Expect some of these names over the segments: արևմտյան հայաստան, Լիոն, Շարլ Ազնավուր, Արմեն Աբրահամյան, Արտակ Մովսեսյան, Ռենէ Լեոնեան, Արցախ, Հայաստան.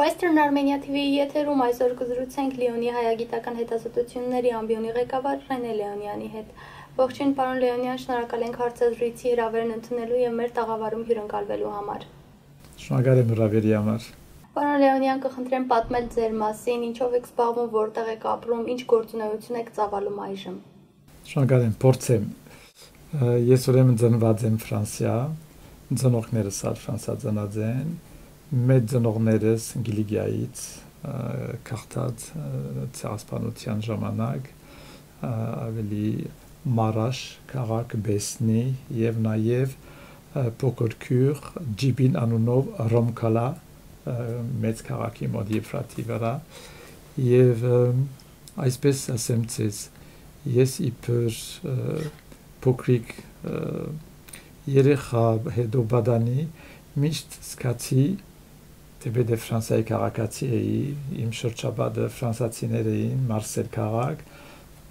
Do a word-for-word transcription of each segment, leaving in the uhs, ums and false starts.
Western Armenia T V-ի եթերում այսօր կզրուցենք Լեոնի հայագիտական հետազոտությունների ամբիոնի ղեկավար Ռենէ Լեոնեանի հետ։ Ողջույն, պարոն Լեոնեան, շնորհակալ ենք հարցազրույցի հրավերն ընդունելու եւ մեր տաղավարում հյուրընկալվելու համար։ Շնորհակալ եմ հրավերի համար։ Պարոն Լեոնեան, կխնդրեմ պատմել ձեր մասին, ինչով եք զբաղվում, որտեղ եք ապրում, ինչ գործունեություն եք ծավալում այժմ։ Շնորհակալ եմ, փորձեմ։ Ես ուրեմն ծնված եմ Ֆրանսիա, ծնողներս ալ ֆրանսիացիներ են։ Մեծնողներս Գիլիգիայից քարտած ցեղասպանության ժամանակ ավելի Մարաշ քաղաք բեսնի եւ նաեւ Փոքր-Քյուր Ջիբին անունով Ռոմկալա մեծ քաղաքի մոտ Եփրատի վրա եւ այսպես ասեմ ցես ես իբր փոքրիկ երեխա հետո բադանի միշտ սկացի Տեբե de Ֆրանսայի քաղաքացի էի, իմ շրջապատը ֆրանսացիներ էին, Մարսել քաղաք,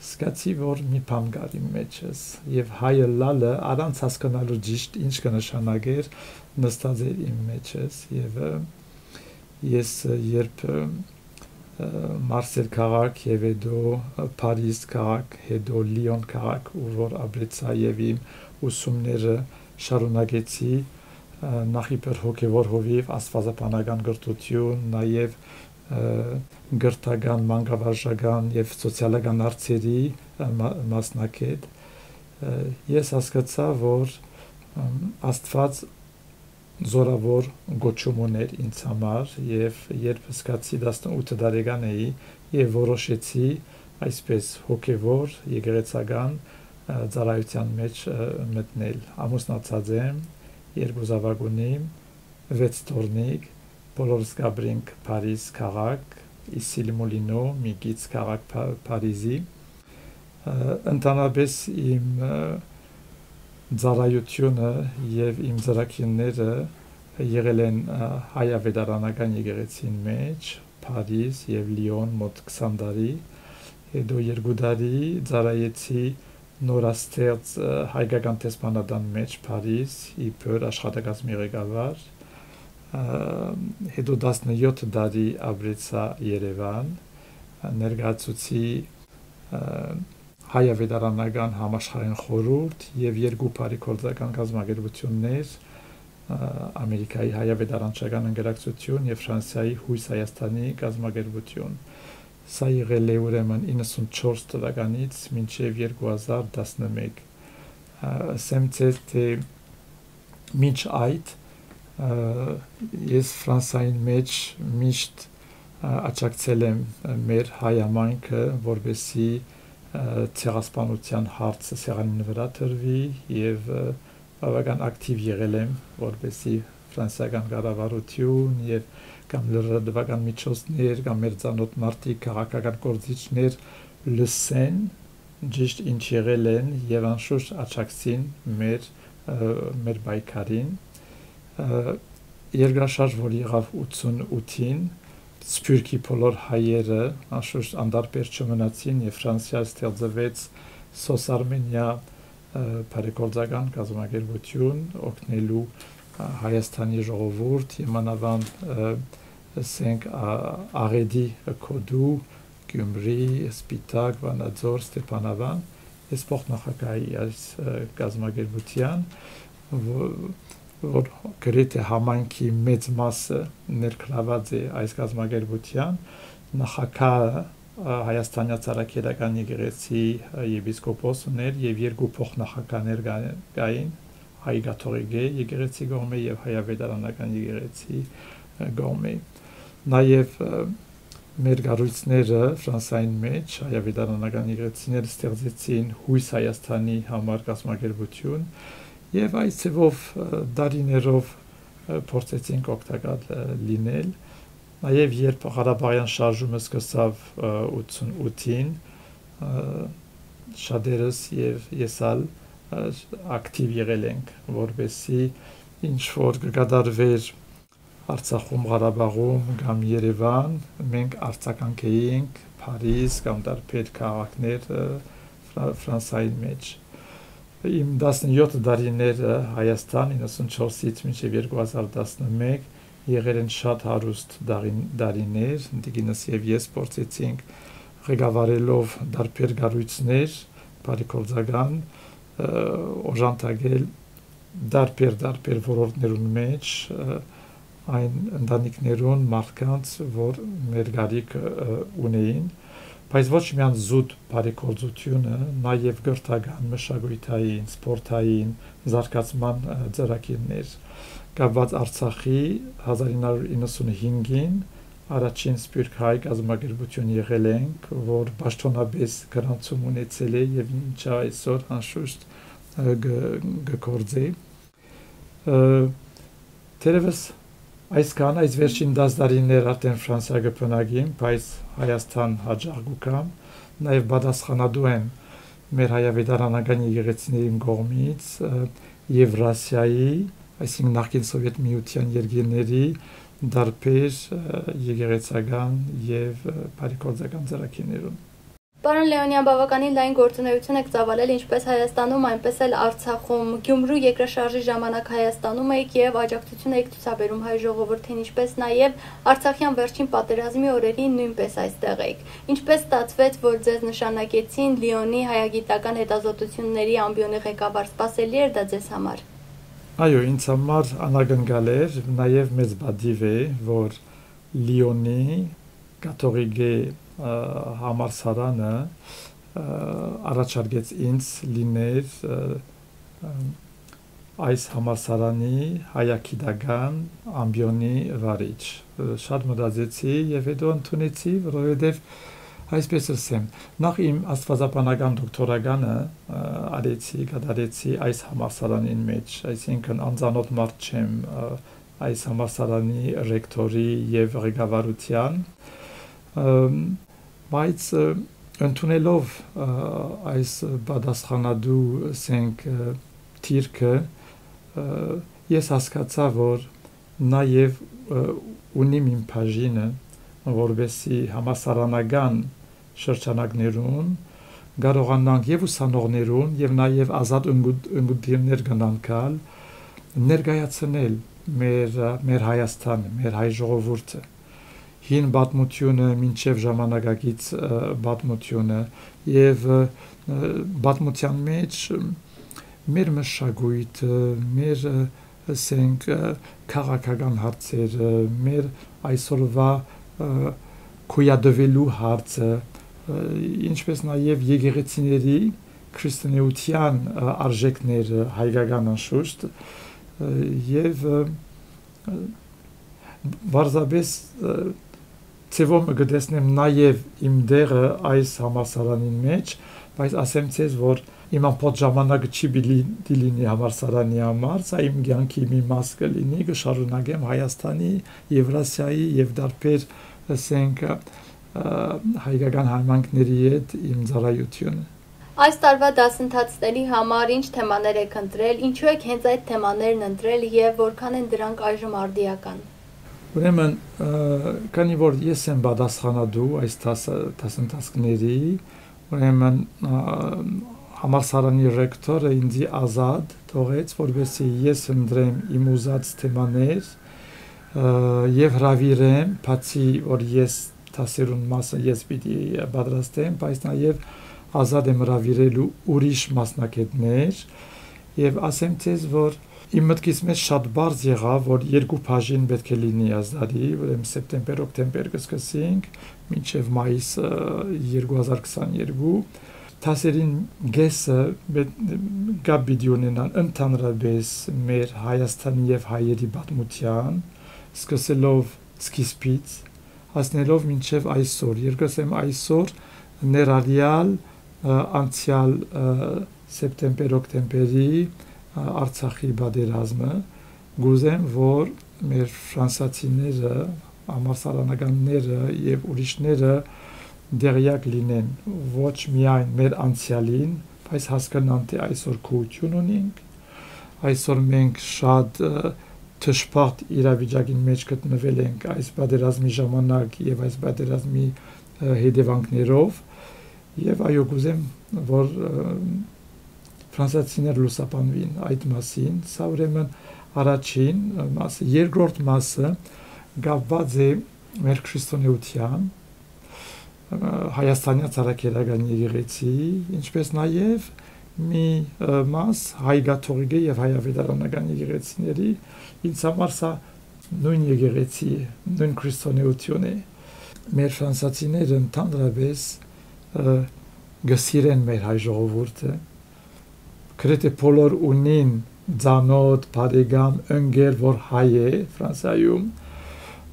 սկացի որ մի բան կար իմ մեջս եւ հայը լալը առանց հասկանալու ճիշտ ինչ կնշանակեր նստած էր իմ մեջս եւ ես երբ Մարսել քաղաք եւ հետո Փարիզ քաղաք, հետո Լիոն քաղաք, որ ապրեցա եւ իմ ուսումները շարունակեցի նախիբեր հոգևոր հովիվ աստվածաբանական գրթություն, նաև գրթական, մանկավարժական եւ սոցիալական հարցերի մասնակից ես հասկացա, որ աստված զորավոր գոչում ուներ ինձ համար եւ երբ սկացի տասնութ տարեկան էի եւ որոշեցի այսպես հոգևոր եկեղեցական ծառայության մեջ մտնել, ամուսնացած եմ երկու զավակունի, վեց տորնիկ, բոլորս գաբրինք Փարիզ քաղաք, Իսիլ Մոլինո, Միգից քաղաք Փարիզի, ընդհանրապես իմ ծառայությունը եւ իմ ծրագիրները եղել են հայավետարանական եկեղեցին մեջ, Փարիզ եւ Լիոն մոտ քսան տարի, հետո երկու տարի ծառայեցի Նորաստեղծ հայկական տեսփանադան մեջ Փարիզ, իբր աշխատակազմի ղեկավար, հետո տասնյոթ տարի ապրեցա Երևան, ներկայացուցի հայավետարանական համաշխարհային խորհուրդ եւ երկու բարեգործական կազմակերպություններ, Ամերիկայի հայավետարանչական ընկերակցություն եւ Ֆրանսիայի Հույս Հայաստանի կազմակերպություն։ Սա եղել է ուրեմն իննսունչորս թվականից մինչև երկու հազար տասնմեկ։ Ասեմ ցեզ, թե մինչ այդ ես Ֆրանսայի մեջ միշտ աջակցել եմ մեր հայամանքը, որպեսզի ցեղասպանության հարցը սեղանին վրա դրվի եւ բավական ակտիվ եղել եմ, որպեսզի ֆրանսիական կառավարություն եւ կամ լրատվական միջոցներ, կամ մեր ծանոթ մարդիկ, քաղաքական գործիչներ լսեն ճիշտ ինչ եղել են եւ անշուշտ աջակցին մեր մեր պայքարին։ Երկրաշարժ, որ եղավ ութսունութին, Սփյուռքի բոլոր հայերը անշուշտ անդարբեր չմնացին եւ Ֆրանսիա ստեղծվեց Սոս Արմենիա բարեգործական կազմակերպություն օգնելու Հայաստանի ժողովուրդ եմանավան ասենք աղետի կոդու Գյումրի, Սպիտակ, Վանաձոր, Ստեփանավան ես փոխնախագահի այս գազագերբության որ գրեթե համայնքի մեծ մասը ներկրաված է այս գազագերբության նախագահը Հայաստանի ցարակերական եկեղեցի եպիսկոպոսն էր եւ երկու փոխնախագահներ կային հայ կաթողիկե եկեղեցի գոմե եւ հայավետարանական եկեղեցի գոմե նաեւ մեր գառույցները ֆրանսային մեջ հայավետարանական եկեղեցիները ստեղծեցին Հույս Հայաստանի համար կազմակերպություն եւ այս ծով դարիներով փորձեցին օգտակար լինել նաեւ երբ Ղարաբաղյան շարժումը սկսավ ութսունութին շադերս եւ եսալ ակտիվ եղել ենք, որպեսզի ինչ որ կկատարվեր Արցախում, Ղարաբաղում կամ Երևան, մենք արձագանքեինք Փարիզ կամ տարբեր քաղաքներ Ֆրանսայի մեջ։ Իմ տասնյոթ տարիները Հայաստան իննսունչորսից մինչև երկու հազար տասնմեկ եղել են շատ հարուստ դարիներ, ինքս եւ ես փորձեցինք ղեկավարելով դարբեր գառույցներ, բարեգործական օժանդակել դարբեր-դարբեր ոլորտներում մեջ այն ընտանիքներուն մարդկանց, որ մեր գարիք ունեին, բայց ոչ միայն զուտ բարեգործությունը, նաեւ գրթական, մշակութային, սպորտային զարգացման ծրագրեր կապված Արցախի հազար ինը հարյուր իննսունհինգին առաջին սփյուռքահայ կազմակերպություն եղել ենք, որ պաշտոնապես գրանցում ունեցել է եւ ինչ այսօր անշուշտ գործի։ Տերևս այսքան այս վերջին տասն տարիներ արդեն Ֆրանսիա գտնագին, բայց Հայաստան հաջողուկամ նաեւ բադասխանադու եմ մեր հայավետարանական եկեղեցիների կողմից Եվրասիայի, այսինքն նախկին Սովետ միության երկրների դարբեր եկեղեցական եւ բարեգործական ծրագրերում։ Պարոն Լեոնեան, բավականին լայն գործունեություն եք ծավալել ինչպես Հայաստանում, այնպես էլ Արցախում։ Գյումրու երկրաշարժի ժամանակ Հայաստանում եք եւ աջակցություն եք ցուցաբերում հայ ժողովրդին, ինչպես նաեւ Արցախյան վերջին պատերազմի օրերին նույնպես այստեղ եք։ Ինչպես ստացվեց, որ ձեզ նշանակեցին Լիոնի հայագիտական հետազոտությունների ամբիոնի ղեկավար, սպասելի էր դա ձեզ համար։ Այո, ինձ համար անակնկալ էր, նաև մեծ բադիվ է, որ Լիոնի կաթողիկե համալսարանը առաջարկեց ինձ լինել այս համալսարանի հայագիտական ամբիոնի վարիչ։ Շատ մտածեցի եւ հետո ընդունեցի, որովհետեւ այսպես ասեմ, նախ իմ աստվածաբանական դոկտորականը արեցի, կատարեցի այս համալսարանին մեջ, այսինքն անծանոթ մարդ չեմ այս համալսարանի ռեկտորի եւ ղեկավարության, բայց ընդունելով այս պատասխանատու ասենք թիրքը, ես հասկացա, որ նաեւ ունիմ իմ բաժինը, որովհետեւ համալսարանակն շրջանակներուն կարողանանք եւ ուսանողներուն եւ նաեւ ազատ ընդդիմներ գնանքալ ներկայացնել մեր մեր Հայաստանը, մեր հայ ժողովուրդը, հին պատմությունը մինչեւ ժամանակակից պատմությունը եւ պատմության մեջ մեր մշակույթը, մեր ասենք քաղաքական հարցերը, մեր այսօրվա քույադվելու հարցը, ինչպես նաև եկեղեցիների քրիստոնեության արժեքները, հայկական անշուշտ եւ բարձրապես ծեվում գտեսնեմ նաև իմ դերը այս համալսարանի մեջ, բայց ասեմ ցես, որ իմ ամբողջ ժամանակը չի լինի համալսարանի համար, սա իմ կյանքի մի մաս կլինի, կշարունակեմ Հայաստանի, Եվրասիայի եւ դարբեր ասենք հայկական համայնքների հետ իմ ծառայությունը։ Այս տարվա դասընթացների համար ինչ թեմաներ եք ընտրել, ինչու եք հենց այդ թեմաներն ընտրել եւ որքան են դրանք այժմ արդիական։ Ուրեմն, քանի որ ես եմ պատասխանատու այս դասընթացների, ուրեմն համալսարանի ռեկտորը ինձ ազատ թողեց, որպեսզի ես ընտրեմ իմ ուզած թեմաներ եւ հրավիրեմ, բացի որ ես դասերուն մասը ես պիտի պատրաստեմ, բայց նաեւ ազատ եմ հրավիրելու ուրիշ մասնակիցներ եւ ասեմ ցեզ, որ իմ մտքից մեջ շատ բարձ եղավ, որ երկու բաժին պետք է լինի ազատի, ուրեմն սեպտեմբեր, օկտեմբեր կսկսենք մինչեւ մայիս երկու հազար քսաներկու դասերին գեսը գաբիդի ունենան ընդհանրապես մեր Հայաստանի եւ հայերի պատմության, սկսելով սկիզբից, հասնելով մինչև այսօր, երկրասեմ այսօր ներառյալ անցյալ սեպտեմբեր, օկտեմբերի Արցախի պատերազմը, գուզեմ, որ մեր ֆրանսացիները, համալսարանականները եւ ուրիշները դերյակ լինեն ոչ միայն մեր անցյալին, բայց հասկանան, թե այսօր քույություն ունենք, այսօր մենք շատ թշփախտ իրավիճակի մեջ գտնվել ենք այս պատերազմի ժամանակ եւ այս պատերազմի հետևանքներով եւ այո, գուզեմ, որ ֆրանսացիներ լուսաբանվին այդ մասին, սա ուրեմն առաջին մասը, երկրորդ մասը գավված է մեր քրիստոնեության, Հայաստանյան ցարակերական եկեղեցի, ինչպես նաև մի մաս հայ կաթողիկե եւ հայավետարանական եկեղեցիների, ինձ համար սա նույն եկեղեցի է, նույն քրիստոնեություն է, մեր ֆրանսացիները ընդհանրապես գսիրեն մեր հայ ժողովուրդը, գրեթե բոլոր ունին ծանոթ, բարեկամ, ընկեր, որ հայ է Ֆրանսայում,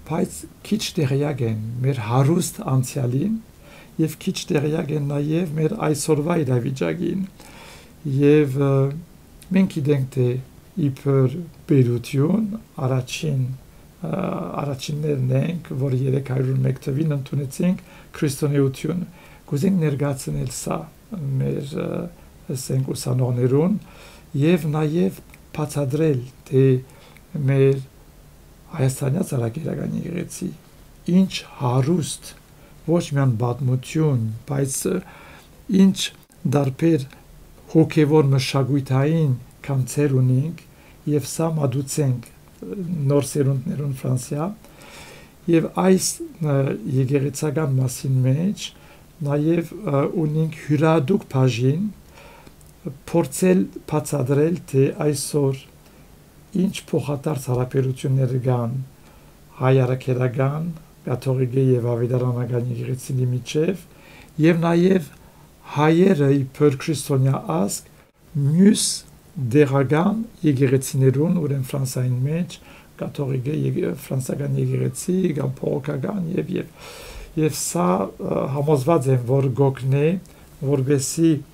բայց քիչ տեղյակ են մեր հարուստ անցյալին եւ քիչ տեղյակ են նաեւ մեր այսօրվա իրավիճակին եւ մենք գիտենք թե իբր բերություն առաջին առաջիններն ենք, որ երեք հարյուր ու մեկ թվին ընդունեցինք քրիստոնեություն, գուզենք ներկայացնել սա մեր ասենք ուսանողներուն Եվ նաև բացատրել, թե մեր հայաստանյան ցարակերական եկեղեցի ինչ հարուստ ոչ միայն պատմություն, բայց ինչ դարբեր հոգևոր մշակութային կամցեր ունենք եւ սա մատուցենք նոր սերունդներուն Ֆրանսիա եւ այս եկեղեցական մասին մեջ նաեւ ունենք հյուրադուք բաժին Փորձել բացատրել թե այսօր ինչ փոխադարձ հարաբերություններ կան հայ առաքելական, կաթողիկե եւ ավետարանական եկեղեցիների միջեւ եւ նաեւ հայերը իբր քրիստոնյա ազգ մյուս դերական եկեղեցիներուն ուրեմն Ֆրանսիայի մեջ կաթողիկե եւ ֆրանսական եկեղեցի կամ փողոքական եւ եւ եւ սա համոզված եմ որ գոկնե որովհետեւ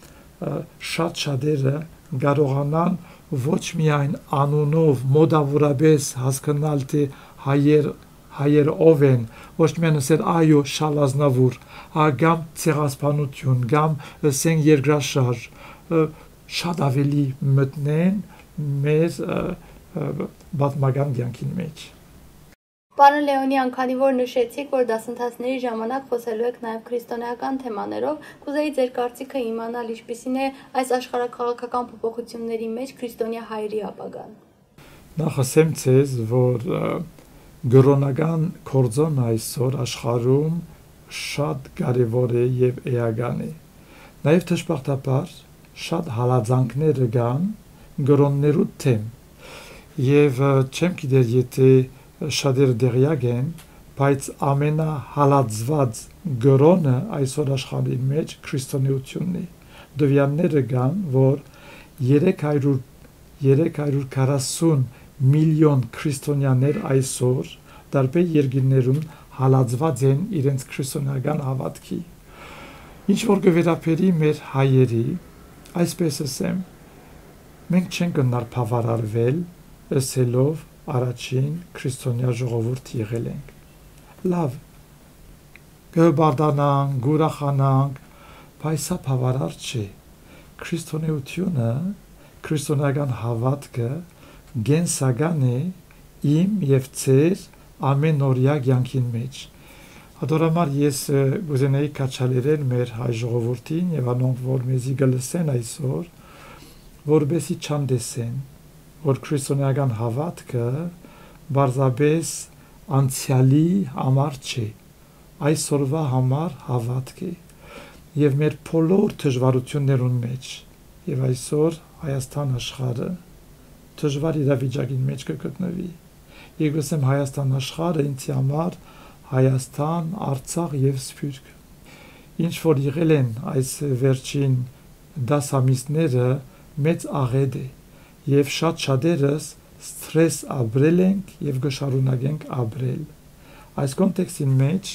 շատ-շատերը կարողանան ոչ միայն անունով մոտավորապես հասկանալ թե հայեր հայեր ով են ոչ միայն ասել այո Շարլ Ազնավուր կամ ցեղասպանություն կամ ասենք երկրաշարժ շատ ավելի մտնեն մեր պատմական կյանքին մեջ Պարոն Լեոնեան, քանի որ նշեցիք, որ դասընթացների ժամանակ խոսելու եք նաև քրիստոնեական թեմաներով, կուզեի ձեր կարծիքը իմանալ ինչպիսին է այս աշխարհակաղակական փոփոխությունների մեջ քրիստոնյա հայերի ապագան։ Նախ ասեմ ցեզ, որ գրոնական կորձոն այսօր աշխարհում շատ կարևոր է եւ էական է։ Նաեւ ճշմարտաբար շատ հալածանքներ կան գրոններու թեմ։ Եվ չեմ գիտեր եթե Շատերը դեղյակ են, բայց ամենահալածված գրոնը այսօր աշխարհի մեջ քրիստոնեությունն է։ Դվյանները կան, որ երեք հարյուր երեք հարյուր քառասուն միլիոն քրիստոնյաներ այսօր տարբեր երկրներում հալածված են իրենց քրիստոնական հավատքի։ Ինչ որ կվերապերի մեր հայերի, այսպես ասեմ, մենք չենք գնար բավարարվել ասելով Առաջին քրիստոնյա ժողովուրդ եղել ենք։ Լավ, կբարդանանք, գուրախանանք, բայց սա բավարար չէ։ Քրիստոնեությունը, քրիստոնական հավատքը գենսական է իմ եւ ձեր ամենօրյա կյանքին մեջ։ Ադորամար ես գուզենայի կաչալերել մեր հայ ժողովուրդին եւ անոնք որ մեզի գլսեն այսօր, որբեսի չանդեսեն որ քրիստոնեական հավատքը բարձրապես անցյալի համար չէ, այսօրվա համար հավատք է եւ մեր բոլոր դժվարություններուն մեջ եւ այսօր Հայաստան աշխարհը դժվար իրավիճակի մեջ կգտնվի։ Եկ ասեմ Հայաստան աշխարհը ինձ համար Հայաստան, Արցախ եւ Սփյուռք։ Ինչ որ եղել են այս վերջին տասը ամիսները մեծ աղետ է Եվ շատ-շատերս սթրես ապրել ենք եւ գշարունակենք ապրել։ Այս կոնտեքստի մեջ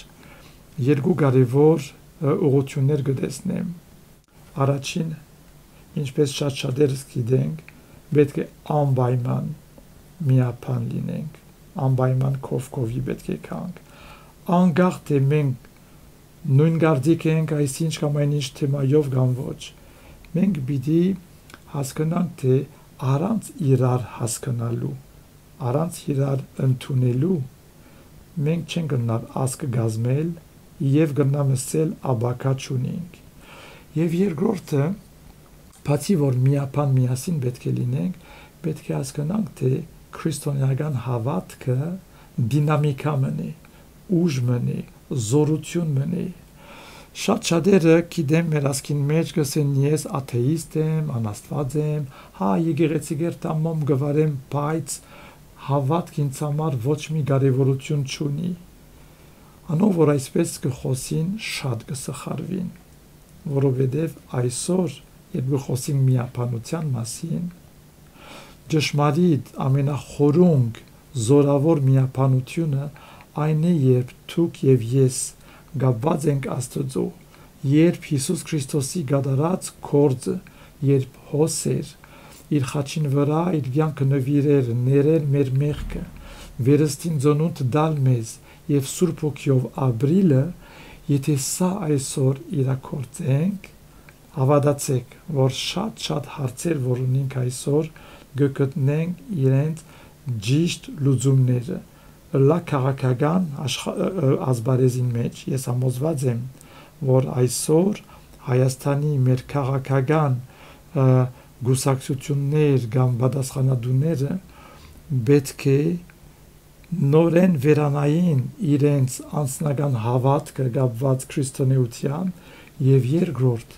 երկու կարևոր ուղղություններ կտեսնեմ։ Առաջին, ինչպես շատ-շատերս գիտենք, պետք է անպայման միապան լինենք, անպայման կողքովի պետք է կանք։ Անկախ թե մենք նույն կարծիք ենք այս ինչ կամ այն ինչ թեմայով կամ ոչ, մենք պիտի հասկանանք թե Առանց իրար հասկանալու, առանց իրար ընդունելու, մենք չենք գնալ ազգ գազմել եւ գնամսել աբակա չունենք։ Եվ երկրորդը, բացի որ միապան միասին պետք է լինենք, պետք է հասկանանք, թե քրիստոնեական հավատքը դինամիկա մնի, ուժ մնի, զորություն մնի։ Շատ շատերը գիտեմ մեր ասքին մեջ կսեն ես աթեիստ եմ, անաստված եմ, հա եկեղեցի գերտամում գվարեմ, բայց հավատք ինձ համար ոչ մի կարևորություն չունի։ Անով որ այսպես կխոսին շատ կսխարվին, որովհետև այսօր երբ կխոսին միաբանության մասին, ճշմարիտ ամենախորունգ զորավոր միաբանությունը այն է, երբ դուք եւ ես գաբված ենք Աստծո, երբ Հիսուս Քրիստոսի գդարած կործը, երբ հոսեր իր խաչին վրա իր վյանքը նվիրեր, ներեր մեր մեղքը, վերստին ծնունդ տալ մեզ եւ Սուրբ Հոգիով ապրելը, եթե սա այսօր իրագործենք, ավադացեք, որ շատ-շատ հարցեր որ ունենք այսօր գտնենք իրենց ճիշտ լուծումները ըլլա քաղաքական ազբարեզին մեջ ես համոզված եմ որ այսօր Հայաստանի մեր քաղաքական գուսակցություններ կամ պատասխանատուները պետք է նորեն վերանային իրենց անձնական հավատքը կապված քրիստոնեության եւ երկրորդ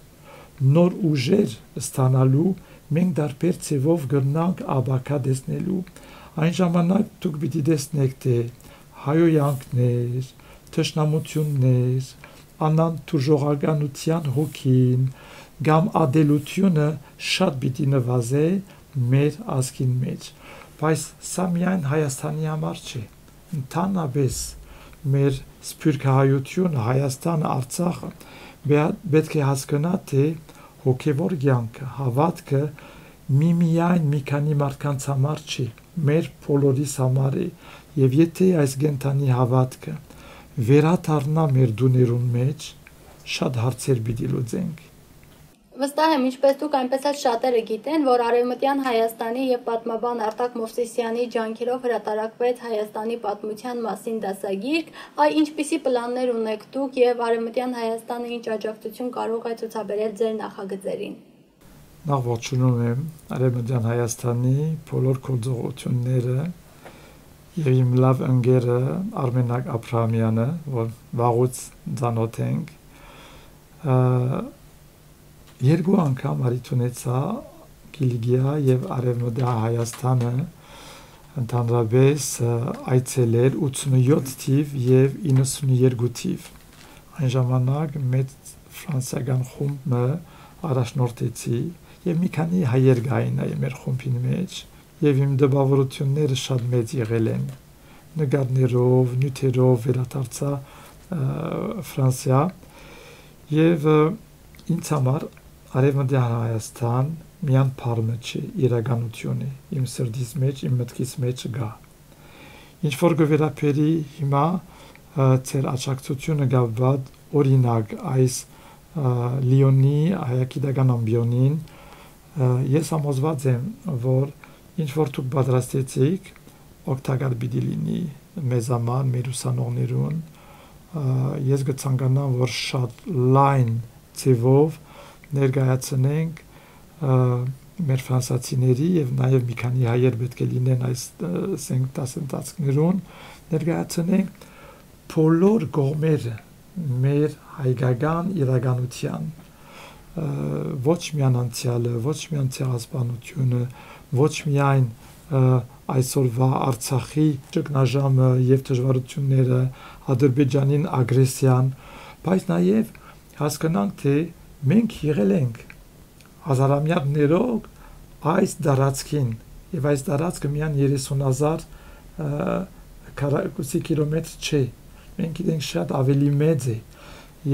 նոր ուժեր ստանալու մենք դարբեր ցևով գտնանք ապակա դեսնելու այն ժամանակ դուք պիտի դեսնեք թե հայոյանքներ, թշնամություններ, անանթուժողականության հոգին կամ ադելությունը շատ պիտի նվազե մեր ազգին մեջ, բայց սա միայն Հայաստանի համար չէ, ընդհանրապես մեր սփյուռքահայությունը, Հայաստանը, Արցախը պետք է հասկանա թե հոգևոր կյանքը, հավատքը միմիայն մի քանի մարդկանց համար չի, մեր բոլորիս համար է, եւ եթե այս գենթանի հավատքը վերադառնա մեր դուներուն մեջ, շատ հարցեր պիտի լուծենք։ Վստահ եմ, ինչպես դուք այնպես էլ շատերը գիտեն, որ Արևմտյան Հայաստանի եւ պատմաբան Արտակ Մովսեսյանի ջանքերով հրատարակվեց Հայաստանի պատմության մասին դասագիրք, այ ինչպիսի պլաններ ունեք դուք եւ Արևմտյան Հայաստանը ինչ աջակցություն կարող է ցուցաբերել ձեր նախագծերին։ Նախ ողջունում եմ Արևմտյան Հայաստանի բոլոր գործողությունները եւ իմ լավ ընկերը Արմեն Աբրահամյանը, որ վաղուց ծանոթ ենք, երկու անգամ արիտունեցա Կիլիգիա եւ Արևմտյան Հայաստանը ընդհանրապես այցելել ութսունհյոթ թիվ եւ իննսունհերկու թիվ։ Այն ժամանակ մեծ ֆրանսիական խումբը առաջնորդեցի եւ մի քանի հայեր կային այ մեր խումբին մեջ եւ իմ դպավորությունները շատ մեծ եղել են։ Նկարներով, նյութերով վերադարձա Ֆրանսիա եւ ինձ համար Արևմտյան Հայաստան միան փառը չի, իրականություն է, իմ սրտից մեջ, իմ մտքից մեջ գա։ Ինչ որ գվերապերի հիմա ծեր աջակցությունը գաբված օրինակ այս Լիոնի հայագիտական ամբիոնին, ես համոզված եմ, որ ինչ որ դուք պատրաստեցիք, օգտակար պիտի լինի մեզ համար, մեր ուսանողներուն, ես կցանկանամ, որ շատ լայն ծևով ներկայացնենք մեր ֆրանսացիների եւ նաեւ մի քանի հայեր պետք է լինեն այս սենք տասնտածքներուն ներկայացնենք բոլոր գողմերը մեր հայկական իրականության ոչ միայն անցյալը, ոչ միայն ցեղասպանությունը, ոչ միայն այսօրվա Արցախի ճգնաժամը եւ դժվարությունները, Ադրբեջանին ագրեսիան, բայց նաեւ հասկանանք թե մենք եղել ենք հազարամյակներով այս դարածքին եւ այս դարածքը միայն երեսուն հազար քառակուսի կիլոմետր չէ, մենք գիտենք շատ ավելի մեծ է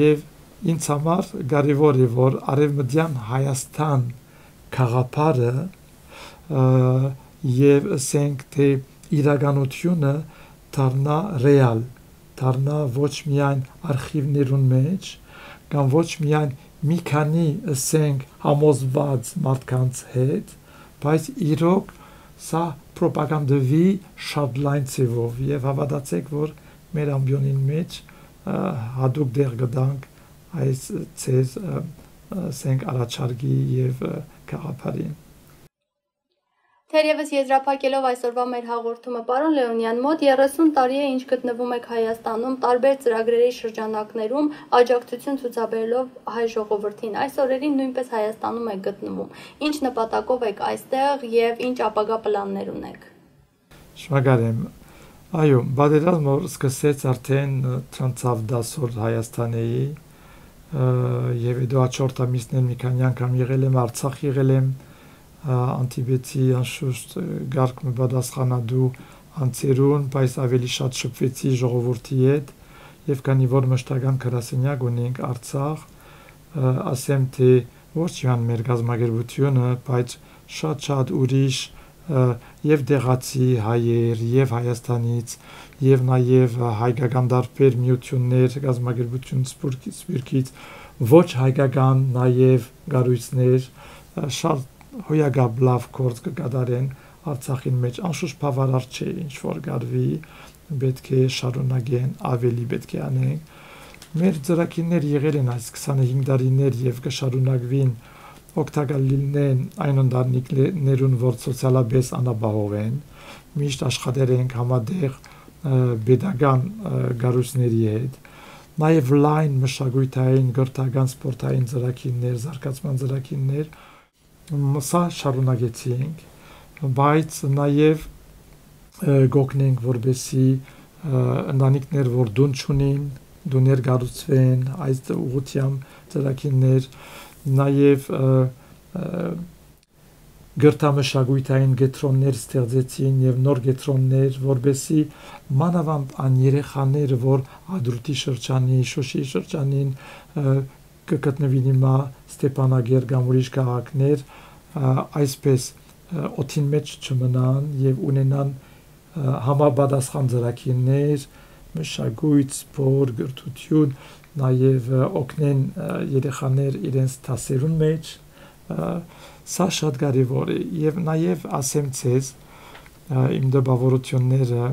եւ ինձ համար կարեւոր է որ Արևմտյան Հայաստան քաղաքապարը եւ ասենք թե իրականությունը դառնա ռեալ, դառնա ոչ միայն արխիվներուն մեջ կամ ոչ միայն մի քանի ասենք համոզված մարդկանց հետ, բայց իրոք սա պրոպագանդվի շատ լայն ծևով եւ հավատացեք, որ մեր ամբիոնին մեջ հատուկ դեր կտանք այս ցեզ ասենք առաջարկի եւ քաղաքապարին։ Թերևս եզրափակելով այսօրվա մեր հաղորդումը, պարոն Լեոնեան, մոտ երեսուն տարի է ինչ գտնվում եք Հայաստանում, տարբեր ծրագրերի շրջանակներում, աջակցություն ցուցաբերելով հայ ժողովրդին, այս օրերին նույնպես Հայաստանում եք գտնվում, ինչ նպատակով եք այստեղ եւ ինչ ապագա պլաններ ունեք։ Շնորհակալեմ։ Այո, բادرազմը սկսեց արդեն ցանցավ դասոր Հայաստանի եւ դուա չորտ ամիսներ մի քանի անգամ եղել եմ Արցախ եղել եմ Անտիբետի անշուշտ գարկը պատասխանատու անցերուն, բայց ավելի շատ շփվեցի ժողովրդի հետ եւ քանի որ մշտական քրասենյակ ունենք Արցախ, ասեմ թե ոչ միայն մեր գազագերբությունը, բայց շատ-շատ ուրիշ Եվ դեղացի հայեր, և Հայաստանից, և նաև հայկական տարբեր միություններ, գազագերբություն սփյուռքից, ոչ հայկական նաև գարույցներ, շատ հոյակապ լավ գործ կկատարեն Արցախի մեջ, անշուշտ բավարար չէ, ինչ որ գարվի, պետք է շարունակեն, ավելի պետք է անեն, մեր ծրագիրներ եղել են այս քսանհինգ տարիներ և կշարունակվին Օգտակար լինեն այն ընտանիքներուն, որ սոցիալապես անապահով են, միշտ աշխատել ենք համատեղ պետական գարուստների հետ, նաև լայն մշակութային, գրթական, սպորտային ծրագիրներ, զարգացման ծրագիրներ, սա շարունակեցինք, բայց նաև գոհենք, որպեսզի ընտանիքներ, որ տուն չունին, տուներ գառուցվեն, այս ուղղությամբ ծրագիրներ Նաև գրտամշակույթային գետրոններ ստեղծեցին և նոր գետրոններ, որպեսզի մանավանդ այն երեխաները, որ Ադրուտի շրջանի, Շուշի շրջանին կգտնվին հիմա Ստեփանագեր կամ ուրիշ քաղաքներ, այսպես օդին մեջ չմնան և ունենան համապատասխան ծրագիրներ, մշակույթ, սպորտ, գրթություն Նաև օգնեն երեխաներ իրենց դասերուն մեջ, սա շատ կարևոր է, և նաև ասեմ ցեզ իմ դպավորությունները,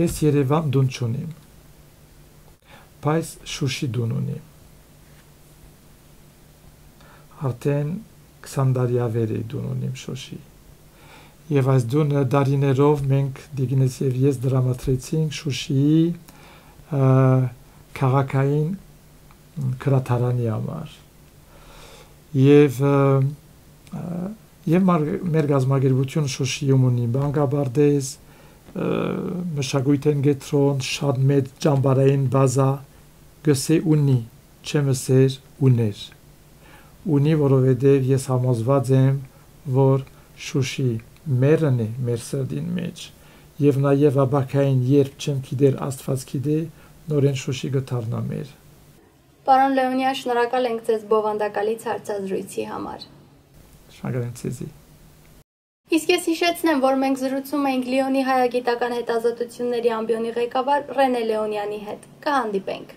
ես Երևան տուն չունիմ, բայց Շուշի տուն ունիմ, արդեն քսան տարի վեր է տուն ունիմ Շուշի, և այս տունը տարիներով մենք Դիգինես և ես դրամատրեցինք Շուշիի քաղաքային գրադարանի համար եւ եւ մեր գազագերբությունը Շուշիում ունի բանկաբարդեզ մշակույթային կենտրոն շատ մեծ ճամբարային բազա գսե ունի չեմ ասեր ուներ ունի որովհետեւ ես համոզված եմ որ Շուշի մերն է մեր սրտին մեջ Եվ նաև ապագային երբ չեմ գիտեր Աստված գիտե, նորեն Շուշի կդառնա մեր։ Պարոն Լեոնեան, շնորհակալ ենք ձեզ բովանդակալից հարցազրույցի համար։ Շնորհակալ եմ ձեզի։ Իսկ ես հիշեցնեմ, որ մենք զրուցում ենք Լիոնի հայագիտական հետազոտությունների ամբիոնի ղեկավար Ռենէ Լեոնեանի հետ։ Կհանդիպենք։